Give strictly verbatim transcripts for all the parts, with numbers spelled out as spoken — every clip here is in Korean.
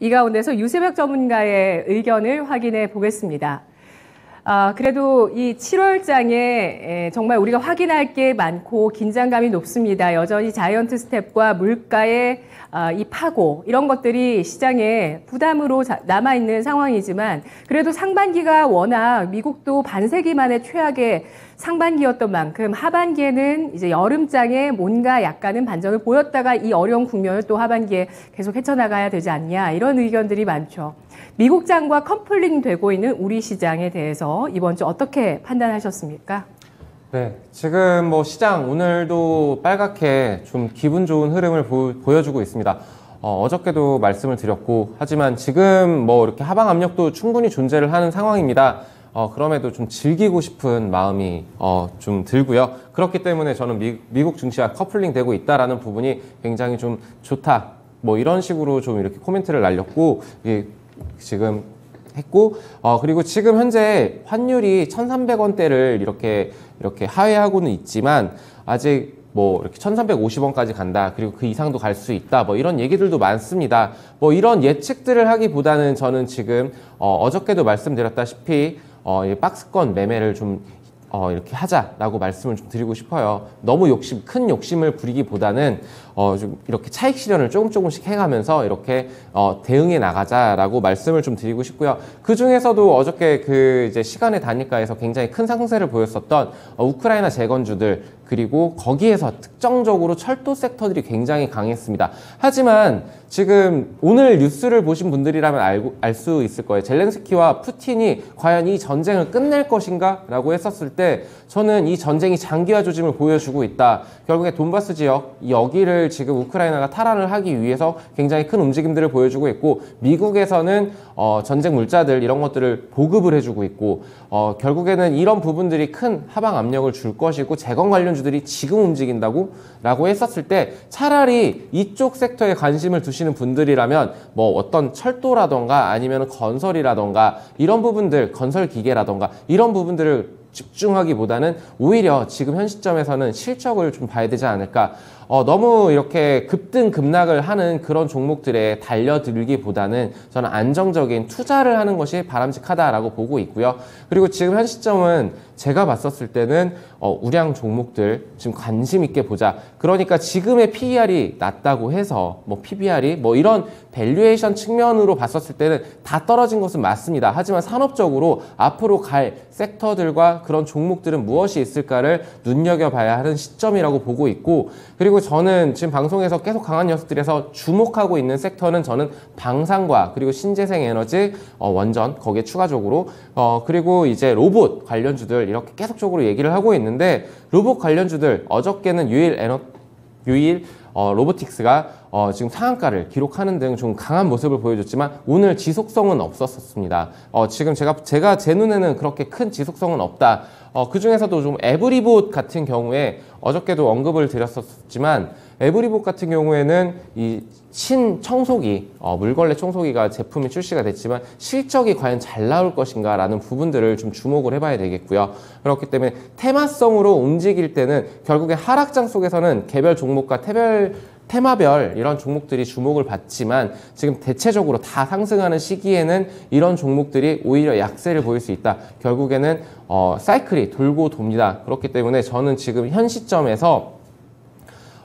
이 가운데서 유세벽 전문가의 의견을 확인해 보겠습니다. 아, 그래도 이 칠월장에 정말 우리가 확인할 게 많고 긴장감이 높습니다. 여전히 자이언트 스텝과 물가의 이 파고 이런 것들이 시장에 부담으로 남아있는 상황이지만 그래도 상반기가 워낙 미국도 반세기 만에 최악의 상반기였던 만큼 하반기에는 이제 여름장에 뭔가 약간은 반전을 보였다가 이 어려운 국면을 또 하반기에 계속 헤쳐나가야 되지 않냐 이런 의견들이 많죠. 미국장과 컴플링되고 있는 우리 시장에 대해서 이번 주 어떻게 판단하셨습니까? 네, 지금 뭐 시장 오늘도 빨갛게 좀 기분 좋은 흐름을 보, 보여주고 있습니다. 어, 어저께도 말씀을 드렸고 하지만 지금 뭐 이렇게 하방 압력도 충분히 존재를 하는 상황입니다. 어, 그럼에도 좀 즐기고 싶은 마음이 어, 좀 들고요. 그렇기 때문에 저는 미, 미국 증시와 커플링되고 있다라는 부분이 굉장히 좀 좋다. 뭐 이런 식으로 좀 이렇게 코멘트를 날렸고 이게 지금 했고 어, 그리고 지금 현재 환율이 천삼백 원대를 이렇게 이렇게 하회하고는 있지만 아직 뭐 이렇게 천삼백오십 원까지 간다. 그리고 그 이상도 갈 수 있다. 뭐 이런 얘기들도 많습니다. 뭐 이런 예측들을 하기보다는 저는 지금 어, 어저께도 말씀드렸다시피 어, 박스권 매매를 좀 어, 이렇게 하자라고 말씀을 좀 드리고 싶어요. 너무 욕심, 큰 욕심을 부리기보다는 어, 좀 이렇게 차익 실현을 조금 조금씩 해가면서 이렇게 어, 대응해 나가자라고 말씀을 좀 드리고 싶고요. 그 중에서도 어저께 그 이제 시간의 단일가에서 굉장히 큰 상승세를 보였었던 어, 우크라이나 재건주들 그리고 거기에서 특정적으로 철도 섹터들이 굉장히 강했습니다. 하지만 지금 오늘 뉴스를 보신 분들이라면 알고, 알 수 있을 거예요. 젤렌스키와 푸틴이 과연 이 전쟁을 끝낼 것인가? 라고 했었을 때 저는 이 전쟁이 장기화 조짐을 보여주고 있다. 결국에 돈바스 지역, 여기를 지금 우크라이나가 탈환을 하기 위해서 굉장히 큰 움직임들을 보여주고 있고 미국에서는 어, 전쟁 물자들 이런 것들을 보급을 해주고 있고 어, 결국에는 이런 부분들이 큰 하방 압력을 줄 것이고 재건 관련주들이 지금 움직인다고? 라고 했었을 때 차라리 이쪽 섹터에 관심을 두시는 분들이라면 뭐 어떤 철도라던가 아니면 건설이라던가 이런 부분들 건설기계라던가 이런 부분들을 집중하기보다는 오히려 지금 현 시점에서는 실적을 좀 봐야 되지 않을까. 어, 너무 이렇게 급등 급락을 하는 그런 종목들에 달려들기보다는 저는 안정적인 투자를 하는 것이 바람직하다라고 보고 있고요. 그리고 지금 현 시점은 제가 봤었을 때는 어, 우량 종목들 지금 관심 있게 보자. 그러니까 지금의 피이알이 낮다고 해서 뭐 피비알이 뭐 이런 밸류에이션 측면으로 봤었을 때는 다 떨어진 것은 맞습니다. 하지만 산업적으로 앞으로 갈 섹터들과 그런 종목들은 무엇이 있을까를 눈여겨봐야 하는 시점이라고 보고 있고 그리고 저는 지금 방송에서 계속 강한 녀석들에서 주목하고 있는 섹터는 저는 방산과 그리고 신재생 에너지, 어, 원전 거기에 추가적으로 어, 그리고 이제 로봇 관련주들 이렇게 계속적으로 얘기를 하고 있는데 로봇 관련주들 어저께는 유일 에너 유일 어, 로보틱스가 어, 지금 상한가를 기록하는 등 좀 강한 모습을 보여줬지만 오늘 지속성은 없었습니다. 어, 지금 제가 제가 제 눈에는 그렇게 큰 지속성은 없다. 어, 그 중에서도 좀 에브리봇 같은 경우에 어저께도 언급을 드렸었지만 에브리봇 같은 경우에는 이 신청소기, 어, 물걸레 청소기가 제품이 출시가 됐지만 실적이 과연 잘 나올 것인가 라는 부분들을 좀 주목을 해봐야 되겠고요. 그렇기 때문에 테마성으로 움직일 때는 결국에 하락장 속에서는 개별 종목과 태별 테마별 이런 종목들이 주목을 받지만 지금 대체적으로 다 상승하는 시기에는 이런 종목들이 오히려 약세를 보일 수 있다. 결국에는 어, 사이클이 돌고 돕니다. 그렇기 때문에 저는 지금 현 시점에서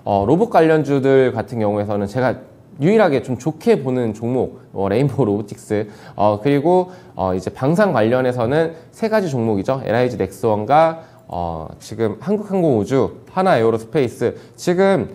어, 로봇 관련주들 같은 경우에서는 제가 유일하게 좀 좋게 보는 종목 어, 레인보우 로보틱스 어, 그리고 어, 이제 방산 관련해서는 세 가지 종목이죠. 엘아이지 넥스원과 어, 지금 한국항공우주, 하나 에어로스페이스 지금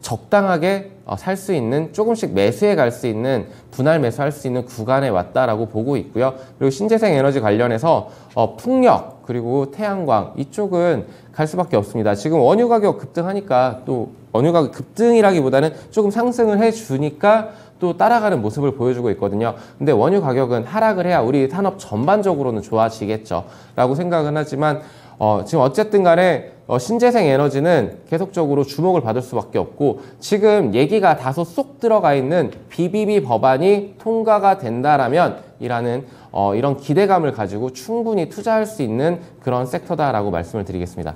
적당하게 살 수 있는 조금씩 매수해 갈 수 있는 분할 매수할 수 있는 구간에 왔다라고 보고 있고요. 그리고 신재생 에너지 관련해서 어, 풍력 그리고 태양광 이쪽은 갈 수밖에 없습니다. 지금 원유 가격 급등하니까 또 원유 가격 급등이라기보다는 조금 상승을 해주니까 또 따라가는 모습을 보여주고 있거든요. 근데 원유 가격은 하락을 해야 우리 산업 전반적으로는 좋아지겠죠 라고 생각은 하지만 어, 지금 어쨌든 간에 어, 신재생 에너지는 계속적으로 주목을 받을 수밖에 없고 지금 얘기가 다소 쏙 들어가 있는 비비비 법안이 통과가 된다라면 이라는 어, 이런 기대감을 가지고 충분히 투자할 수 있는 그런 섹터다라고 말씀을 드리겠습니다.